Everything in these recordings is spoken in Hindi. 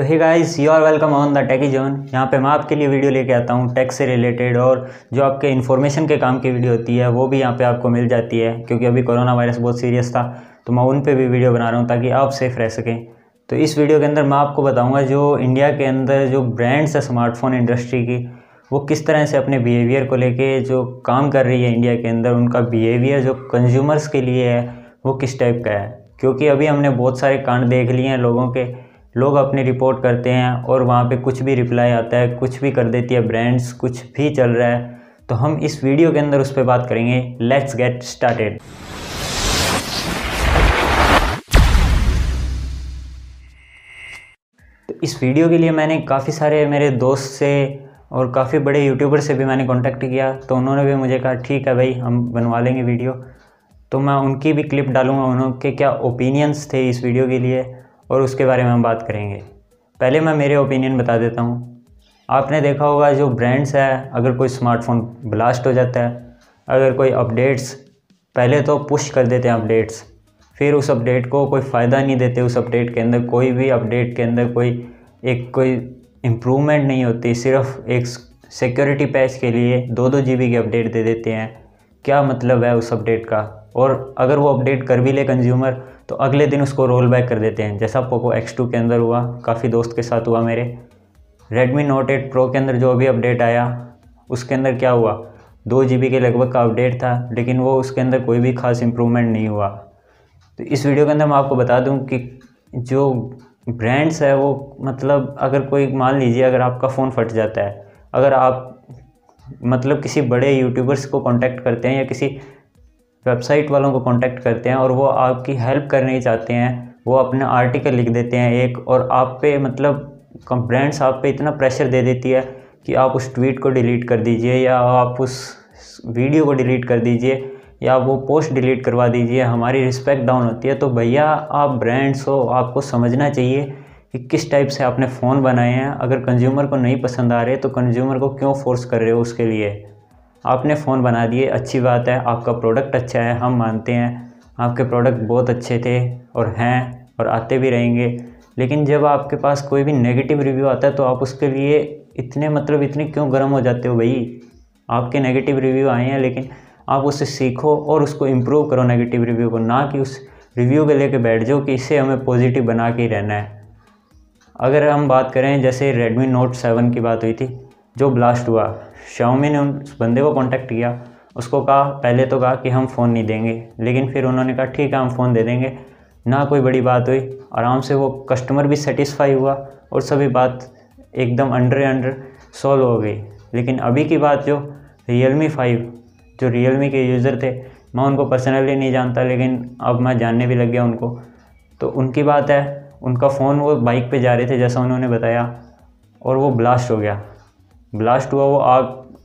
तो hey guys, you are welcome on the techie zone. यहाँ पे मैं आपके लिए वीडियो लेके आता हूँ टेक से रिलेटेड, और जो आपके इन्फॉर्मेशन के काम की वीडियो होती है वो भी यहाँ पे आपको मिल जाती है, क्योंकि अभी कोरोना वायरस बहुत सीरियस था तो मैं उन पे भी वीडियो बना रहा हूँ ताकि आप सेफ रह सकें। तो इस वीडियो के अंदर मैं आपको बताऊँगा जो इंडिया के अंदर जो ब्रांड्स है स्मार्टफोन इंडस्ट्री की, वो किस तरह से अपने बिहेवियर को लेके जो काम कर रही है इंडिया के अंदर, उनका बिहेवियर जो कंज्यूमर्स के लिए है वो किस टाइप का है। क्योंकि अभी हमने बहुत सारे कांड देख लिए हैं लोगों के, लोग अपनी रिपोर्ट करते हैं और वहाँ पे कुछ भी रिप्लाई आता है, कुछ भी कर देती है ब्रांड्स, कुछ भी चल रहा है। तो हम इस वीडियो के अंदर उस पर बात करेंगे। Let's get started. तो इस वीडियो के लिए मैंने काफ़ी सारे मेरे दोस्त से और काफ़ी बड़े यूट्यूबर से भी मैंने कॉन्टैक्ट किया, तो उन्होंने भी मुझे कहा ठीक है भाई, हम बनवा लेंगे वीडियो। तो मैं उनकी भी क्लिप डालूंगा, उनके क्या ओपिनियंस थे इस वीडियो के लिए, और उसके बारे में हम बात करेंगे। पहले मैं मेरे ओपिनियन बता देता हूँ। आपने देखा होगा जो ब्रांड्स है, अगर कोई स्मार्टफोन ब्लास्ट हो जाता है, अगर कोई अपडेट्स, पहले तो पुश कर देते हैं अपडेट्स, फिर उस अपडेट को कोई फ़ायदा नहीं देते, उस अपडेट के अंदर कोई भी अपडेट के अंदर कोई इम्प्रूवमेंट नहीं होती, सिर्फ एक सिक्योरिटी पैच के लिए 2-2 GB की अपडेट दे देते हैं। क्या मतलब है उस अपडेट का? और अगर वो अपडेट कर भी ले कंज्यूमर तो अगले दिन उसको रोल बैक कर देते हैं, जैसा पोको X2 के अंदर हुआ, काफ़ी दोस्त के साथ हुआ मेरे। Redmi Note 8 Pro के अंदर जो अभी अपडेट आया, उसके अंदर क्या हुआ, 2 GB के लगभग का अपडेट था, लेकिन वो उसके अंदर कोई भी खास इम्प्रूवमेंट नहीं हुआ। तो इस वीडियो के अंदर मैं आपको बता दूं कि जो ब्रांड्स है वो, मतलब अगर कोई, मान लीजिए अगर आपका फ़ोन फट जाता है, अगर आप मतलब किसी बड़े यूट्यूबर्स को कॉन्टैक्ट करते हैं या किसी वेबसाइट वालों को कांटेक्ट करते हैं और वो आपकी हेल्प करनी चाहते हैं, वो अपना आर्टिकल लिख देते हैं एक, और आप पे मतलब ब्रांड्स आप पे इतना प्रेशर दे देती है कि आप उस ट्वीट को डिलीट कर दीजिए, या आप उस वीडियो को डिलीट कर दीजिए, या वो पोस्ट डिलीट करवा दीजिए, हमारी रिस्पेक्ट डाउन होती है। तो भैया आप ब्रांड्स हो, आपको समझना चाहिए कि किस टाइप से आपने फ़ोन बनाए हैं। अगर कंज्यूमर को नहीं पसंद आ रहे तो कंज्यूमर को क्यों फोर्स कर रहे हो? उसके लिए आपने फ़ोन बना दिए, अच्छी बात है, आपका प्रोडक्ट अच्छा है, हम मानते हैं आपके प्रोडक्ट बहुत अच्छे थे और हैं और आते भी रहेंगे, लेकिन जब आपके पास कोई भी नेगेटिव रिव्यू आता है तो आप उसके लिए इतने मतलब इतने क्यों गर्म हो जाते हो? भाई आपके नेगेटिव रिव्यू आए हैं, लेकिन आप उससे सीखो और उसको इम्प्रूव करो नेगेटिव रिव्यू को, ना कि उस रिव्यू को लेके बैठ जाओ कि इसे हमें पॉजिटिव बना के ही रहना है। अगर हम बात करें, जैसे रेडमी नोट 7 की बात हुई थी जो ब्लास्ट हुआ, शाओमी ने उस बंदे को कांटेक्ट किया, उसको कहा, पहले तो कहा कि हम फ़ोन नहीं देंगे, लेकिन फिर उन्होंने कहा ठीक है हम फ़ोन दे देंगे, ना कोई बड़ी बात हुई, आराम से वो कस्टमर भी सेटिस्फाई हुआ और सभी बात एकदम अंडर सॉल्व हो गई। लेकिन अभी की बात जो Realme 5, जो Realme के यूज़र थे, मैं उनको पर्सनली नहीं जानता लेकिन अब मैं जानने भी लग गया उनको, तो उनकी बात है, उनका फ़ोन वो बाइक पर जा रहे थे जैसा उन्होंने बताया, और वो ब्लास्ट हो गया। ब्लास्ट हुआ, वो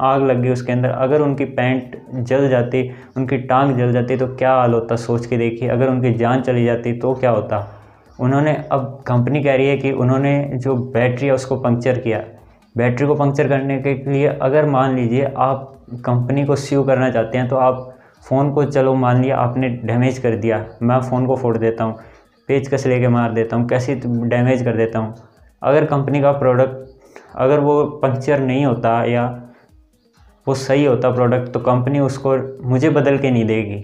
आग लग गई उसके अंदर। अगर उनकी पैंट जल जाती, उनकी टांग जल जाती तो क्या हाल होता, सोच के देखिए। अगर उनकी जान चली जाती तो क्या होता। उन्होंने, अब कंपनी कह रही है कि उन्होंने जो बैटरी है उसको पंक्चर किया। बैटरी को पंक्चर करने के लिए, अगर मान लीजिए आप कंपनी को स्यू करना चाहते हैं तो आप फ़ोन को, चलो मान लिया आपने डैमेज कर दिया, मैं फ़ोन को फोड़ देता हूँ, पेचकस लेके मार देता हूँ, कैसे डैमेज कर देता हूँ। अगर कंपनी का प्रोडक्ट अगर वो पंक्चर नहीं होता या वो सही होता प्रोडक्ट, तो कंपनी उसको मुझे बदल के नहीं देगी।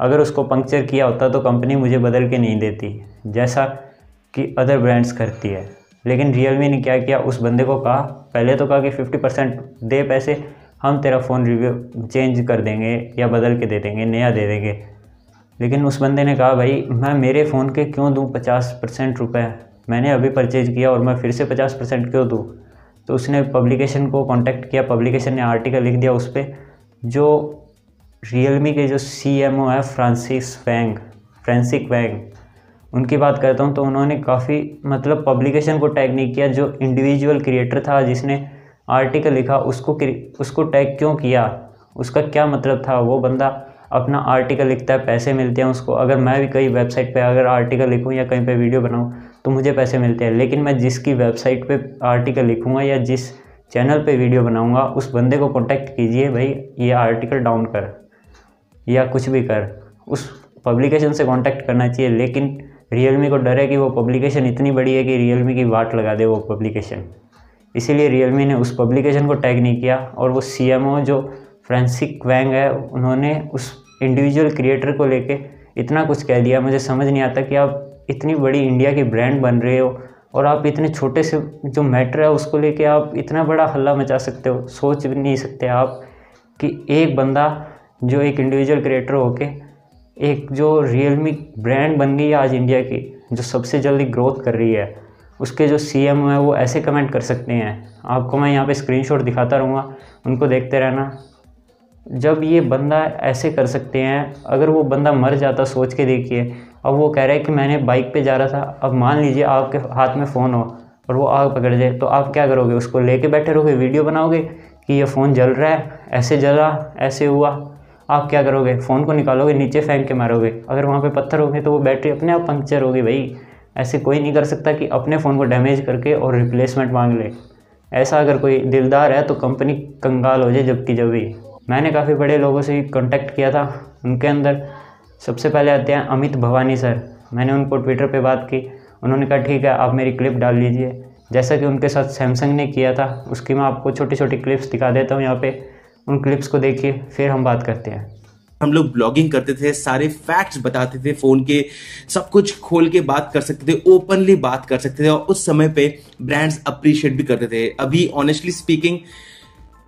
अगर उसको पंक्चर किया होता तो कंपनी मुझे बदल के नहीं देती, जैसा कि अदर ब्रांड्स करती है। लेकिन रियलमी ने क्या किया, उस बंदे को कहा, पहले तो कहा कि 50% दे पैसे, हम तेरा फ़ोन रिव्यू चेंज कर देंगे या बदल के दे देंगे, नया दे देंगे। लेकिन उस बंदे ने कहा भाई मैं मेरे फ़ोन के क्यों दूँ 50% रुपये, मैंने अभी परचेज़ किया और मैं फिर से 50% क्यों दूँ। तो उसने पब्लिकेशन को कांटेक्ट किया, पब्लिकेशन ने आर्टिकल लिख दिया उस पर। जो रियलमी के जो CMO है फ्रांसिस वैंग, उनकी बात करता हूँ, तो उन्होंने काफ़ी मतलब पब्लिकेशन को टैग नहीं किया। जो इंडिविजुअल क्रिएटर था जिसने आर्टिकल लिखा उसको टैग क्यों किया, उसका क्या मतलब था? वो बंदा अपना आर्टिकल लिखता है, पैसे मिलते हैं उसको। अगर मैं भी कई वेबसाइट पे अगर आर्टिकल लिखूं या कहीं पे वीडियो बनाऊं तो मुझे पैसे मिलते हैं, लेकिन मैं जिसकी वेबसाइट पे आर्टिकल लिखूंगा या जिस चैनल पे वीडियो बनाऊंगा उस बंदे को कॉन्टैक्ट कीजिए, भाई ये आर्टिकल डाउन कर या कुछ भी कर, उस पब्लिकेशन से कॉन्टैक्ट करना चाहिए। लेकिन रियलमी को डर है कि वो पब्लिकेशन इतनी बड़ी है कि रियलमी की वाट लगा दे वो पब्लिकेशन, इसीलिए रियलमी ने उस पब्लिकेशन को टैग नहीं किया। और वो सीएमओ जो फ्रांसिस वैंग है, उन्होंने उस इंडिविजुअल क्रिएटर को लेके इतना कुछ कह दिया, मुझे समझ नहीं आता कि आप इतनी बड़ी इंडिया की ब्रांड बन रहे हो और आप इतने छोटे से जो मैटर है उसको लेके आप इतना बड़ा हल्ला मचा सकते हो। सोच भी नहीं सकते आप कि एक बंदा जो एक इंडिविजुअल क्रिएटर होके एक जो रियलमी ब्रांड बन गई है आज इंडिया की, जो सबसे जल्दी ग्रोथ कर रही है, उसके जो सीएमओ है वो ऐसे कमेंट कर सकते हैं। आपको मैं यहाँ पे स्क्रीनशॉट दिखाता रहूँगा, उनको देखते रहना। जब ये बंदा ऐसे कर सकते हैं, अगर वो बंदा मर जाता, सोच के देखिए। अब वो कह रहा है कि मैंने बाइक पे जा रहा था, अब मान लीजिए आपके हाथ में फ़ोन हो और वो आग पकड़ जाए तो आप क्या करोगे? उसको लेके बैठे रहोगे, वीडियो बनाओगे कि ये फ़ोन जल रहा है, ऐसे जला, ऐसे हुआ? आप क्या करोगे? फ़ोन को निकालोगे, नीचे फेंक के मारोगे। अगर वहाँ पे पत्थर होंगे तो वो बैटरी अपने आप पंक्चर होगी। भाई ऐसे कोई नहीं कर सकता कि अपने फ़ोन को डैमेज करके और रिप्लेसमेंट मांग ले। ऐसा अगर कोई दिलदार है तो कंपनी कंगाल हो जाए। जबकि जब भी मैंने काफ़ी बड़े लोगों से कॉन्टैक्ट किया था, उनके अंदर सबसे पहले आते हैं अमित भवानी सर। मैंने उनको ट्विटर पे बात की, उन्होंने कहा ठीक है आप मेरी क्लिप डाल लीजिए, जैसा कि उनके साथ सैमसंग ने किया था। उसकी मैं आपको छोटी छोटी क्लिप्स दिखा देता हूँ यहाँ पे, उन क्लिप्स को देखिए फिर हम बात करते हैं। हम लोग ब्लॉगिंग करते थे, सारे फैक्ट्स बताते थे, फोन के सब कुछ खोल के बात कर सकते थे, ओपनली बात कर सकते थे, और उस समय पे ब्रांड्स अप्रिशिएट भी करते थे। अभी ऑनेस्टली स्पीकिंग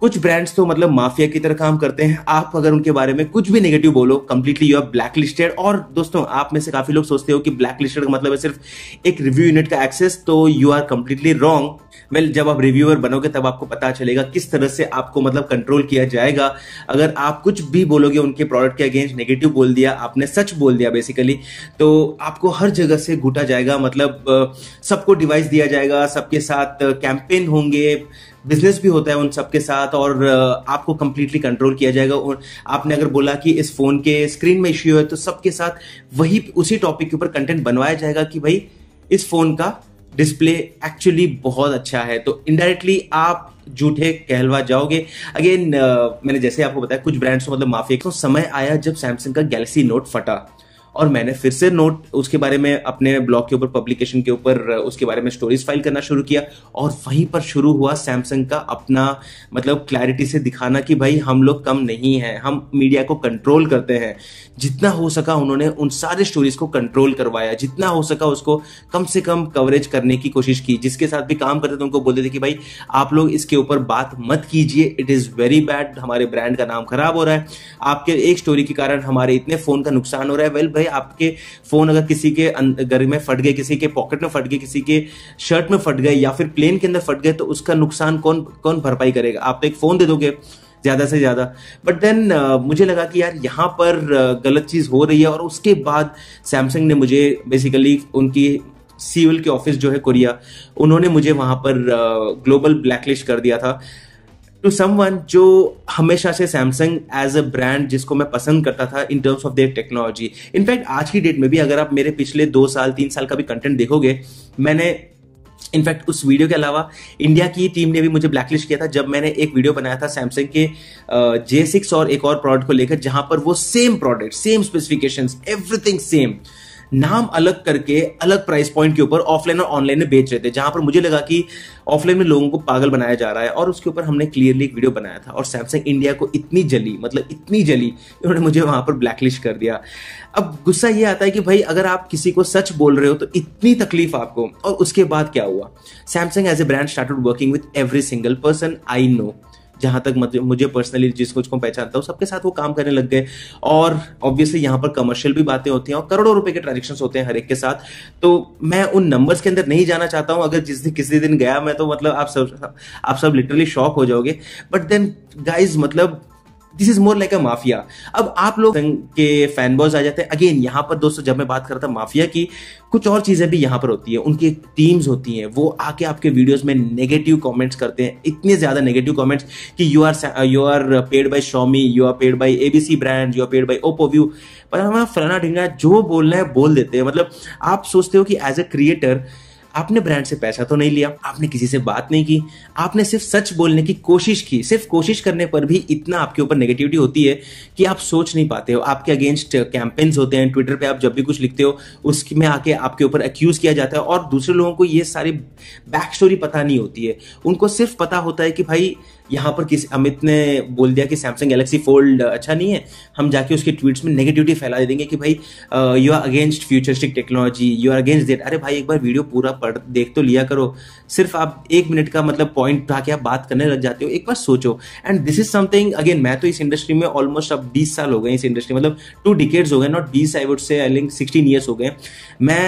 कुछ ब्रांड्स तो मतलब माफिया की तरह काम करते हैं। आप अगर उनके बारे में कुछ भी नेगेटिव बोलो, completely you are black listed. और दोस्तों आप में से काफी लोग सोचते हो कि ब्लैक लिस्टेड का मतलब है सिर्फ एक रिव्यू यूनिट का एक्सेस, तो you are completely wrong. Well, जब आप रिव्यूअर बनोगे तब आपको पता चलेगा किस तरह से आपको मतलब कंट्रोल किया जाएगा। अगर आप कुछ भी बोलोगे उनके प्रोडक्ट के अगेंस्ट, नेगेटिव बोल दिया आपने, सच बोल दिया बेसिकली, तो आपको हर जगह से घूटा जाएगा। मतलब सबको डिवाइस दिया जाएगा, सबके साथ कैंपेन होंगे, बिजनेस भी होता है उन सबके साथ, और आपको कंप्लीटली कंट्रोल किया जाएगा। और आपने अगर बोला कि इस फोन के स्क्रीन में इश्यू है तो सबके साथ वही उसी टॉपिक के ऊपर कंटेंट बनवाया जाएगा कि भाई इस फोन का डिस्प्ले एक्चुअली बहुत अच्छा है। तो इनडायरेक्टली आप झूठे कहलवा जाओगे। अगेन मैंने जैसे आपको बताया कुछ ब्रांड्स मतलब माफिया। तो समय आया जब सैमसंग का गैलेक्सी नोट फटा और मैंने फिर से नोट उसके बारे में अपने ब्लॉग के ऊपर, पब्लिकेशन के ऊपर उसके बारे में स्टोरीज फाइल करना शुरू किया, और वहीं पर शुरू हुआ सैमसंग का अपना मतलब क्लैरिटी से दिखाना कि भाई हम लोग कम नहीं हैं, हम मीडिया को कंट्रोल करते हैं। जितना हो सका उन्होंने उन सारे स्टोरीज को कंट्रोल करवाया, जितना हो सका उसको कम से कम कवरेज करने की कोशिश की। जिसके साथ भी काम करते थे उनको बोलते थे कि भाई आप लोग इसके ऊपर बात मत कीजिए, इट इज़ वेरी बैड, हमारे ब्रांड का नाम खराब हो रहा है, आपके एक स्टोरी के कारण हमारे इतने फोन का नुकसान हो रहा है। वेल भाई, आपके फोन अगर किसी के घर में फट गए, किसी के पॉकेट में फट गए, किसी के शर्ट में फट गए, या फिर प्लेन के अंदर फट गए, तो उसका नुकसान कौन भरपाई करेगा? आप तो एक फोन दे दोगे ज्यादा से ज्यादा। बट देन मुझे लगा कि यार यहाँ पर गलत चीज हो रही है। और उसके बाद सैमसंग ने मुझे बेसिकली उनकी सीओल के ऑफिस जो है कोरिया, उन्होंने मुझे वहां पर ग्लोबल ब्लैकलिस्ट कर दिया था। टू समवन जो हमेशा से सैमसंग एज अ ब्रांड जिसको मैं पसंद करता था in terms of their technology. In fact आज की डेट में भी अगर आप मेरे पिछले 2 साल 3 साल का भी कंटेंट देखोगे, मैंने इनफैक्ट उस वीडियो के अलावा इंडिया की टीम ने भी मुझे ब्लैकलिस्ट किया था जब मैंने एक वीडियो बनाया था सैमसंग के J6 और एक और प्रोडक्ट को लेकर, जहां पर वो same product, same specifications, everything same, नाम अलग करके अलग प्राइस पॉइंट के ऊपर ऑफलाइन और ऑनलाइन में बेच रहे थे। जहां पर मुझे लगा कि ऑफलाइन में लोगों को पागल बनाया जा रहा है, और उसके ऊपर हमने क्लियरली एक वीडियो बनाया था। और सैमसंग इंडिया को इतनी जली, मतलब इतनी जली, उन्होंने मुझे वहां पर ब्लैकलिस्ट कर दिया। अब गुस्सा ये आता है कि भाई अगर आप किसी को सच बोल रहे हो तो इतनी तकलीफ आपको। और उसके बाद क्या हुआ, Samsung as a brand started working with every single person I know, जहां तक मुझे पर्सनली जिसको पहचानता हूँ सबके साथ वो काम करने लग गए। और ऑब्वियसली यहाँ पर कमर्शियल भी बातें होती हैं और करोड़ों रुपए के ट्रांजेक्शन्स होते हैं हर एक के साथ। तो मैं उन नंबर्स के अंदर नहीं जाना चाहता हूँ। अगर किसी दिन गया मैं तो मतलब आप सब लिटरली शॉक हो जाओगे। बट देन गाइज, मतलब this is more like a mafia. अब आप लोग के फैन बॉयज आ जाते हैं। अगेन यहाँ पर दोस्तों जब मैं बात करता माफिया की, कुछ और चीजें भी यहाँ पर होती है। उनकी टीम्स होती हैं, वो आके आपके वीडियोस में नेगेटिव कमेंट्स करते हैं, इतने ज्यादा नेगेटिव कमेंट्स कि you are paid by Xiaomi, you are paid by ABC brand, you are paid by Oppo view, पर हमारा फलाना ढिंगा जो बोलना है बोल देते हैं। मतलब आप सोचते हो कि एज अ क्रिएटर आपने ब्रांड से पैसा तो नहीं लिया, आपने किसी से बात नहीं की, आपने सिर्फ सच बोलने की कोशिश की। सिर्फ कोशिश करने पर भी इतना आपके ऊपर नेगेटिविटी होती है कि आप सोच नहीं पाते हो। आपके अगेंस्ट कैंपेन्स होते हैं, ट्विटर पे आप जब भी कुछ लिखते हो उसमें आके आपके ऊपर एक्यूज किया जाता है, और दूसरे लोगों को ये सारी बैक स्टोरी पता नहीं होती है। उनको सिर्फ पता होता है कि भाई यहाँ पर किसी अमित ने बोल दिया कि सैमसंग गैलेक्सी फोल्ड अच्छा नहीं है, हम जाके उसके ट्वीट्स में नेगेटिविटी फैला देंगे कि भाई you are against futuristic technology, you are against that. अरे भाई एक बार वीडियो पूरा देख तो लिया करो, सिर्फ आप एक मिनट का मतलब पॉइंट उठा के आप बात करने लग जाते हो, एक बार सोचो। And this is something again, मैं तो इस इंडस्ट्री में ऑलमोस्ट अब 20 साल हो गए, इस इंडस्ट्री मतलब 2 डिकेड्स हो गए, not 20 I would say, I think 16 years हो गए। मैं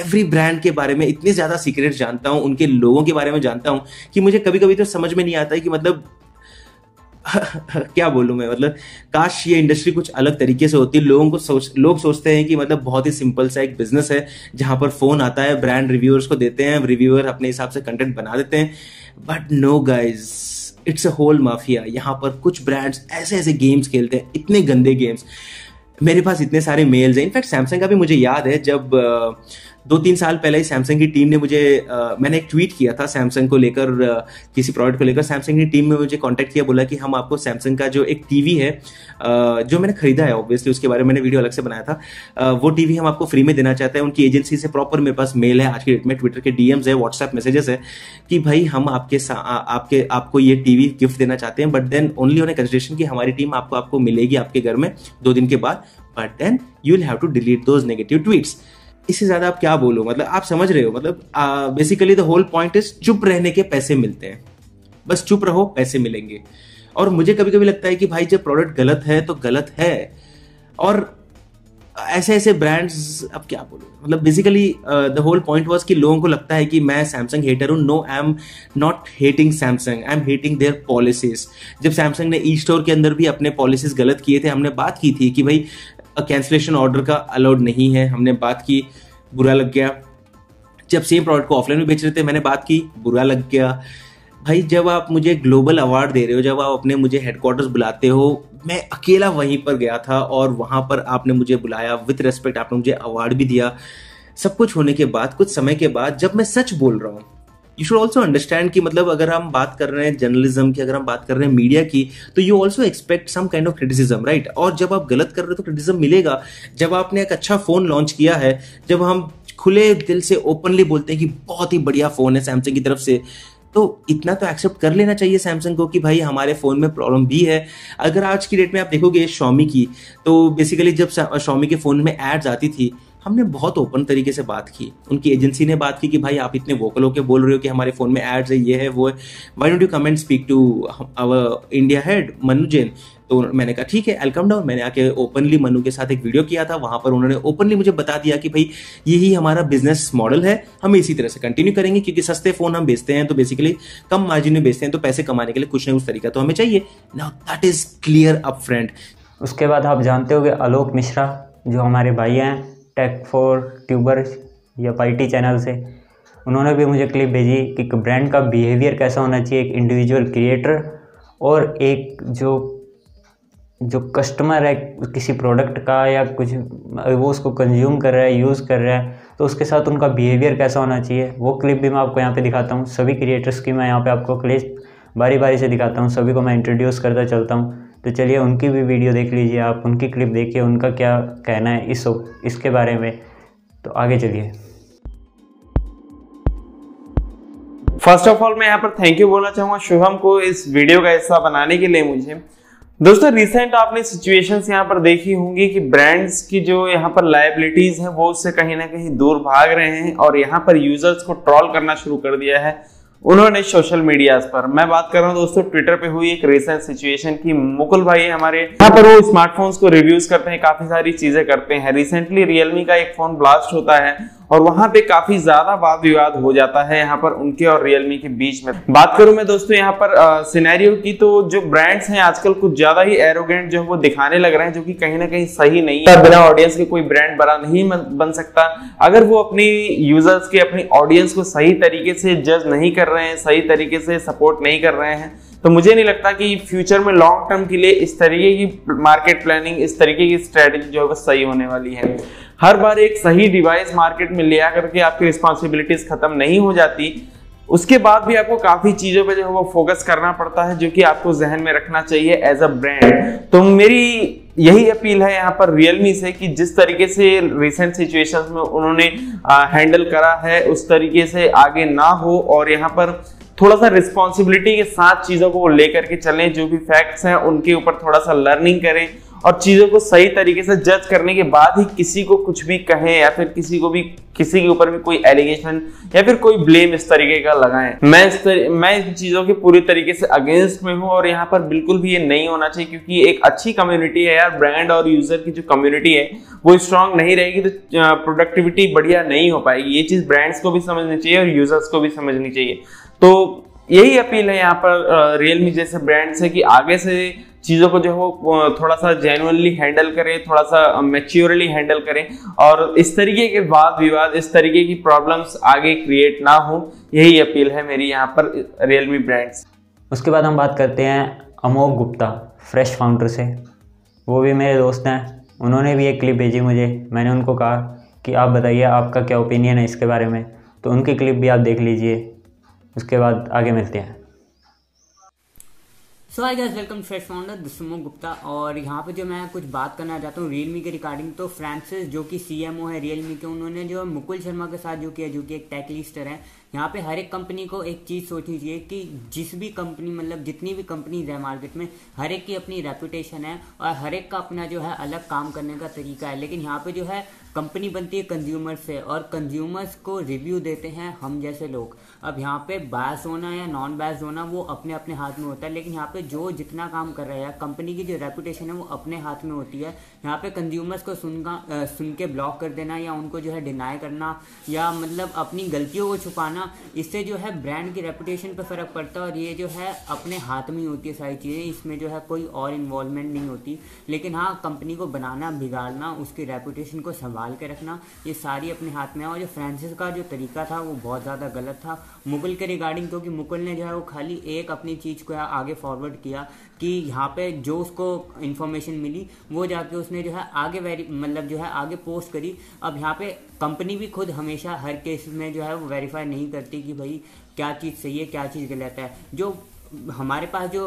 एवरी ब्रांड के बारे में इतने ज्यादा सीक्रेट्स जानता हूँ, उनके लोगों के बारे में जानता हूँ कि मुझे कभी कभी तो समझ में नहीं आता है कि मतलब क्या बोलूं मैं, मतलब काश ये इंडस्ट्री कुछ अलग तरीके से होती। लोग सोचते हैं कि मतलब बहुत ही सिंपल सा एक बिजनेस है जहां पर फोन आता है, ब्रांड रिव्यूअर्स को देते हैं, रिव्यूअर अपने हिसाब से कंटेंट बना देते हैं। But no guys, it's a whole mafia. यहाँ पर कुछ ब्रांड्स ऐसे ऐसे गेम्स खेलते हैं, इतने गंदे गेम्स। मेरे पास इतने सारे मेल्स हैं। इनफैक्ट सैमसंग का भी मुझे याद है, जब 2-3 साल पहले ही सैमसंग की टीम ने मुझे मैंने एक ट्वीट किया था सैमसंग को लेकर, किसी प्रोडक्ट को लेकर। सैमसंग की टीम ने मुझे कांटेक्ट किया, बोला कि हम आपको सैमसंग का जो एक टीवी है जो मैंने खरीदा है, ऑब्वियसली उसके बारे में मैंने वीडियो अलग से बनाया था, वो टीवी हम आपको फ्री में देना चाहते हैं। उनकी एजेंसी से प्रॉपर मेरे पास मेल है आज की डेट में, ट्विटर के डीएम्स है, व्हाट्सएप मैसेजेस है कि भाई हम आपको ये टीवी गिफ्ट देना चाहते हैं, but then only on a consideration कि हमारी टीम आपको मिलेगी आपके घर में 2 दिन के बाद, but then you will have to delete those negative tweets. इससे ज्यादा आप क्या बोलो, मतलब आप समझ रहे हो, मतलब basically the whole point is चुप रहने के पैसे मिलते हैं, बस चुप रहो पैसे मिलेंगे। और मुझे कभी कभी लगता है कि भाई जब प्रोडक्ट गलत है तो गलत है, और ऐसे ऐसे ब्रांड्स अब क्या बोलो, मतलब basically the whole point was कि लोगों को लगता है कि मैं सैमसंग हेटर हूँ। No, I am not hating Samsung, I am hating their policies. जब सैमसंग ने ई स्टोर के अंदर भी अपने पॉलिसीज गलत किए थे, हमने बात की थी कि भाई कैंसलेशन ऑर्डर का अलाउड नहीं है, हमने बात की, बुरा लग गया। जब सेम प्रोडक्ट को ऑफलाइन में बेच रहे थे, मैंने बात की, बुरा लग गया। भाई जब आप मुझे ग्लोबल अवार्ड दे रहे हो, जब आप अपने मुझे हेडक्वार्टर्स बुलाते हो, मैं अकेला वहीं पर गया था और वहाँ पर आपने मुझे बुलाया, विथ रेस्पेक्ट आपने मुझे अवार्ड भी दिया। सब कुछ होने के बाद, कुछ समय के बाद, जब मैं सच बोल रहा हूँ, यू शुड ऑल्सो अंडरस्टैंड कि मतलब अगर हम बात कर रहे हैं जर्नलिज्म की, अगर हम बात कर रहे हैं मीडिया की, तो you also expect some kind of criticism, right. और जब आप गलत कर रहे हो तो क्रिटिसिज्म मिलेगा। जब आपने एक अच्छा फोन लॉन्च किया है, जब हम खुले दिल से ओपनली बोलते हैं कि बहुत ही बढ़िया फोन है सैमसंग की तरफ से, तो इतना तो एक्सेप्ट कर लेना चाहिए सैमसंग को कि भाई हमारे फ़ोन में प्रॉब्लम भी है। अगर आज की डेट में आप देखोगे शाओमी की, तो बेसिकली जब शाओमी के फ़ोन में एड्स आती थी, हमने बहुत ओपन तरीके से बात की, उनकी एजेंसी ने बात की कि भाई आप इतने वोकल होकर बोल रहे हो कि हमारे फ़ोन में एड्स है, ये है, वो है, why don't you come and speak to our India head Manu Jain. तो मैंने कहा ठीक है, आई कम डाउन। मैंने आके ओपनली मनु के साथ एक वीडियो किया था, वहाँ पर उन्होंने ओपनली मुझे बता दिया कि भाई यही हमारा बिजनेस मॉडल है, हम इसी तरह से कंटिन्यू करेंगे, क्योंकि सस्ते फ़ोन हम बेचते हैं, तो बेसिकली कम मार्जिन में बेचते हैं, तो पैसे कमाने के लिए कुछ ना कुछ तरीका तो हमें चाहिए। Now that is clear up front. उसके बाद आप जानते होंगे आलोक मिश्रा, जो हमारे भाई हैं Tech4Tubers या पार्टी चैनल से, उन्होंने भी मुझे क्लिप भेजी कि ब्रांड का बिहेवियर कैसा होना चाहिए, एक इंडिविजुअल क्रिएटर और एक जो कस्टमर है किसी प्रोडक्ट का, या कुछ वो उसको कंज्यूम कर रहा है, यूज़ कर रहा है, तो उसके साथ उनका बिहेवियर कैसा होना चाहिए। वो क्लिप भी मैं आपको यहाँ पे दिखाता हूँ। सभी क्रिएटर्स की मैं यहाँ पे आपको क्लिप बारी बारी से दिखाता हूँ, सभी को मैं इंट्रोड्यूस करता चलता हूँ। तो चलिए उनकी भी वीडियो देख लीजिए आप, उनकी क्लिप देखिए, उनका क्या कहना है इसके बारे में। तो आगे चलिए। फर्स्ट ऑफ ऑल मैं यहाँ पर थैंक यू बोलना चाहूँगा शुभम को इस वीडियो का हिस्सा बनाने के लिए मुझे। दोस्तों रिसेंट आपने सिचुएशंस यहाँ पर देखी होंगी कि ब्रांड्स की जो यहाँ पर लायबिलिटीज है वो उससे कहीं ना कहीं दूर भाग रहे हैं, और यहाँ पर यूजर्स को ट्रोल करना शुरू कर दिया है उन्होंने सोशल मीडियाज पर। मैं बात कर रहा हूँ दोस्तों ट्विटर पे हुई एक रिसेंट सिचुएशन की। मुकुल भाई हमारे यहाँ पर, वो स्मार्टफोन्स को रिव्यूज करते हैं, काफी सारी चीजें करते हैं। रिसेंटली रियलमी का एक फोन ब्लास्ट होता है और वहां पे काफी ज्यादा वाद विवाद हो जाता है यहाँ पर उनके और रियलमी के बीच में। बात करूं मैं दोस्तों यहाँ पर सिनेरियो की, तो जो ब्रांड्स हैं आजकल कुछ ज्यादा ही एरोगेंट जो है वो दिखाने लग रहे हैं, जो कि कहीं ना कहीं सही नहीं है। बिना ऑडियंस के कोई ब्रांड बड़ा नहीं बन सकता। अगर वो अपनी यूजर्स के, अपनी ऑडियंस को सही तरीके से जज नहीं कर रहे हैं, सही तरीके से सपोर्ट नहीं कर रहे हैं, तो मुझे नहीं लगता कि फ्यूचर में लॉन्ग टर्म के लिए इस तरीके की मार्केट प्लानिंग, इस तरीके की स्ट्रेटजी जो है वो सही होने वाली है। हर बार एक सही डिवाइस मार्केट में ले आकर के आपकी रिस्पॉन्सिबिलिटीज खत्म नहीं हो जाती, उसके बाद भी आपको काफी चीजों पर जो है वो फोकस करना पड़ता है, जो कि आपको जहन में रखना चाहिए एज अ ब्रांड। तो मेरी यही अपील है यहाँ पर रियलमी से कि जिस तरीके से रिसेंट सिचुएशंस में उन्होंने हैंडल करा है उस तरीके से आगे ना हो, और यहाँ पर थोड़ा सा रिस्पॉन्सिबिलिटी के साथ चीज़ों को लेकर के चलें, जो भी फैक्ट्स हैं उनके ऊपर थोड़ा सा लर्निंग करें और चीज़ों को सही तरीके से जज करने के बाद ही किसी को कुछ भी कहें या फिर किसी को भी किसी के ऊपर भी कोई एलिगेशन या फिर कोई ब्लेम इस तरीके का लगाएं। मैं इन चीज़ों के पूरी तरीके से अगेंस्ट में हूं और यहाँ पर बिल्कुल भी ये नहीं होना चाहिए, क्योंकि एक अच्छी कम्युनिटी है यार, ब्रांड और यूज़र की जो कम्युनिटी है वो स्ट्रांग नहीं रहेगी तो प्रोडक्टिविटी बढ़िया नहीं हो पाएगी। ये चीज़ ब्रांड्स को भी समझनी चाहिए और यूज़र्स को भी समझनी चाहिए। तो यही अपील है यहाँ पर रियलमी जैसे ब्रांड से कि आगे से चीज़ों को जो है वो थोड़ा सा जेन्युइनली हैंडल करें, थोड़ा सा मैच्योरली हैंडल करें और इस तरीके के वाद विवाद, इस तरीके की प्रॉब्लम्स आगे क्रिएट ना हो। यही अपील है मेरी यहाँ पर रियलमी ब्रांड्स। उसके बाद हम बात करते हैं अमोघ गुप्ता फ्रेश फाउंडर से। वो भी मेरे दोस्त हैं, उन्होंने भी एक क्लिप भेजी मुझे। मैंने उनको कहा कि आप बताइए आपका क्या ओपिनियन है इसके बारे में, तो उनकी क्लिप भी आप देख लीजिए, उसके बाद आगे मिलते हैं। So hi guys, welcome fresh founder, this Amogh Gupta. और यहाँ पे जो मैं कुछ बात करना चाहता हूँ रियलमी के रिगार्डिंग, तो फ्रांसिस जो कि सीएमओ है रियलमी के, उन्होंने जो मुकुल शर्मा के साथ जो किया, जो कि एक टेक लीस्टर है, यहाँ पे हर एक कंपनी को एक चीज़ सोचनी चाहिए कि जिस भी कंपनी मतलब जितनी भी कंपनीज है मार्केट में, हर एक की अपनी रेपुटेशन है और हर एक का अपना जो है अलग काम करने का तरीका है। लेकिन यहाँ पे जो है कंपनी बनती है कंज्यूमर्स से और कंज्यूमर्स को रिव्यू देते हैं हम जैसे लोग। अब यहाँ पे बायस होना या नॉन बायस होना वो अपने अपने हाथ में होता है, लेकिन यहाँ पे जो जितना काम कर रहा है कंपनी की जो रेपुटेशन है वो अपने हाथ में होती है। यहाँ पे कंज्यूमर्स को सुन के ब्लॉक कर देना या उनको जो है डिनाई करना या मतलब अपनी गलतियों को छुपाना, इससे जो है ब्रांड की रेपुटेशन पर फर्क पड़ता है और ये जो है अपने हाथ में ही होती है सारी चीज़ें, इसमें जो है कोई और इन्वॉल्वमेंट नहीं होती। लेकिन हाँ, कंपनी को बनाना, बिगाड़ना, उसकी रेपुटेशन को संभाल के रखना, ये सारी अपने हाथ में है। और जो फ्रांसिस का जो तरीका था वो बहुत ज़्यादा गलत था मुकुल के रिगार्डिंग, क्योंकि मुकुल ने जो है वो खाली एक अपनी चीज़ को आगे फॉरवर्ड किया कि यहाँ पे जो उसको इन्फॉर्मेशन मिली वो जाके उसने जो है आगे आगे पोस्ट करी। अब यहाँ पे कंपनी भी खुद हमेशा हर केस में जो है वो वेरीफाई नहीं करती कि भाई क्या चीज़ सही है क्या चीज़ गलत है। जो हमारे पास जो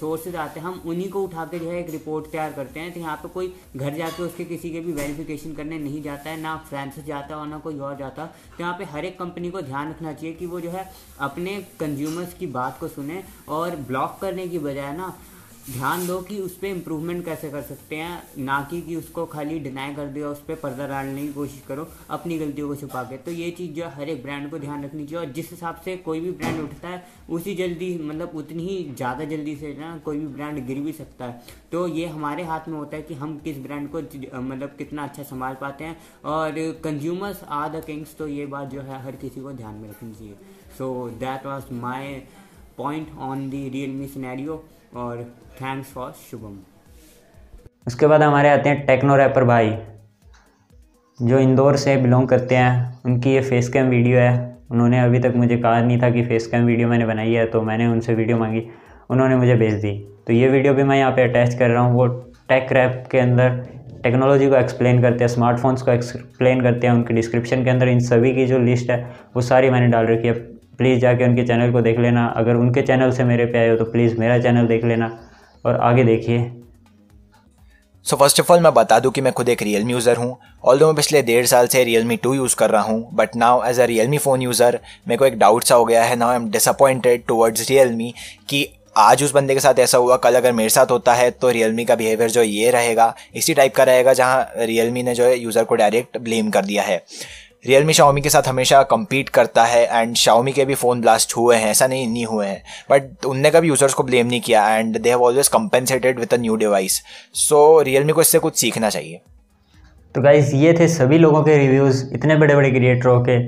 सोर्सेज आते हैं हम उन्हीं को उठा के जो है एक रिपोर्ट तैयार करते हैं, तो यहाँ पे कोई घर जाके उसके किसी के भी वेरिफिकेशन करने नहीं जाता है, ना फ्रांसिस जाता और ना कोई और जाता। तो यहाँ पे हर एक कंपनी को ध्यान रखना चाहिए कि वो जो है अपने कंज्यूमर्स की बात को सुने और ब्लॉक करने की बजाय ना ध्यान दो कि उस पर इम्प्रूवमेंट कैसे कर सकते हैं, ना कि उसको खाली डिनाई कर दो, उस पर पर्दा डालने की कोशिश करो अपनी गलतियों को छुपा के। तो ये चीज़ जो है हर एक ब्रांड को ध्यान रखनी चाहिए और जिस हिसाब से कोई भी ब्रांड उठता है उसी जल्दी मतलब उतनी ही ज़्यादा जल्दी से ना कोई भी ब्रांड गिर भी सकता है। तो ये हमारे हाथ में होता है कि हम किस ब्रांड को मतलब कितना अच्छा संभाल पाते हैं और कंज्यूमर्स आर द किंग्स, तो ये बात जो है हर किसी को ध्यान में रखनी चाहिए। So that was my point on the Realme scenario और थैंक्स फॉर शुभम। उसके बाद हमारे आते हैं टेक्नो रैपर भाई, जो इंदौर से बिलोंग करते हैं। उनकी ये फेस कैम वीडियो है, उन्होंने अभी तक मुझे कहा नहीं था कि फेस कैम वीडियो मैंने बनाई है, तो मैंने उनसे वीडियो मांगी, उन्होंने मुझे भेज दी। तो ये वीडियो भी मैं यहाँ पे अटैच कर रहा हूँ। वो टेक रैप के अंदर टेक्नोलॉजी को एक्सप्लेन करते हैं, स्मार्टफोन्स को एक्सप्लेन करते हैं। उनके डिस्क्रिप्शन के अंदर इन सभी की जो लिस्ट है वो सारी मैंने डाल रखी है, प्लीज़ जाके उनके चैनल को देख लेना। अगर उनके चैनल से मेरे पे आए हो तो प्लीज़ मेरा चैनल देख लेना और आगे देखिए। सो फर्स्ट ऑफ ऑल मैं बता दूं कि मैं खुद एक रियलमी यूज़र हूं, ऑल्दो मैं पिछले 1.5 साल से रियलमी 2 यूज़ कर रहा हूं, but now as a Realme phone user मेरे को एक डाउट सा हो गया है। Now I am disappointed towards Realme कि आज उस बंदे के साथ ऐसा हुआ, कल अगर मेरे साथ होता है तो रियलमी का बिहेवियर जो ये रहेगा इसी टाइप का रहेगा, जहाँ रियलमी ने जो है यूज़र को डायरेक्ट ब्लेम कर दिया है। रियलमी शाओमी के साथ हमेशा कम्पीट करता है एंड शाओमी के भी फ़ोन ब्लास्ट हुए हैं, ऐसा नहीं हुए हैं, बट उनने कभी यूज़र्स को ब्लेम नहीं किया and they have always compensated with a new device. So Realme को इससे कुछ सीखना चाहिए। तो गाइज़, ये थे सभी लोगों के रिव्यूज़, इतने बड़े बड़े क्रिएटरों के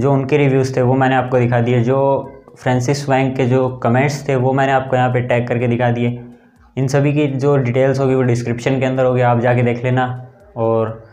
जो उनके रिव्यूज़ थे वो मैंने आपको दिखा दिए। जो फ्रांसिस वैंग के जो कमेंट्स थे वो मैंने आपको यहाँ पर टैग करके दिखा दिए। इन सभी की जो डिटेल्स होगी वो डिस्क्रिप्शन के अंदर होगी, आप जाके देख लेना। और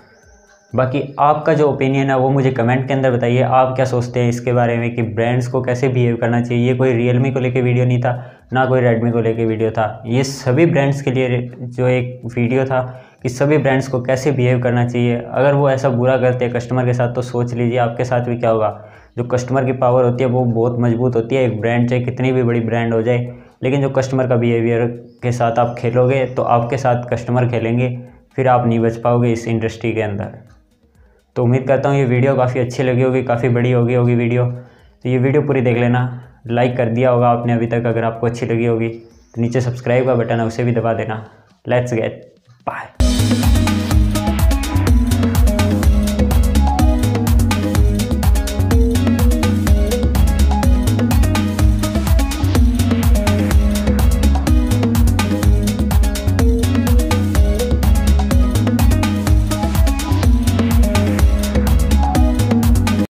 बाकी आपका जो ओपिनियन है वो मुझे कमेंट के अंदर बताइए। आप क्या सोचते हैं इसके बारे में कि ब्रांड्स को कैसे बिहेव करना चाहिए? ये कोई रियलमी को लेके वीडियो नहीं था, ना कोई रेडमी को लेके वीडियो था, ये सभी ब्रांड्स के लिए जो एक वीडियो था कि सभी ब्रांड्स को कैसे बिहेव करना चाहिए। अगर वो ऐसा बुरा करते हैं कस्टमर के साथ तो सोच लीजिए आपके साथ भी क्या होगा। जो कस्टमर की पावर होती है वो बहुत मजबूत होती है, एक ब्रांड चाहे कितनी भी बड़ी ब्रांड हो जाए, लेकिन जो कस्टमर का बिहेवियर के साथ आप खेलोगे तो आपके साथ कस्टमर खेलेंगे, फिर आप नहीं बच पाओगे इस इंडस्ट्री के अंदर। तो उम्मीद करता हूँ ये वीडियो काफ़ी अच्छी लगी होगी, काफ़ी बड़ी होगी वीडियो। तो ये वीडियो पूरी देख लेना, लाइक कर दिया होगा आपने अभी तक। अगर आपको अच्छी लगी होगी तो नीचे सब्सक्राइब का बटन है उसे भी दबा देना। Let's get bye.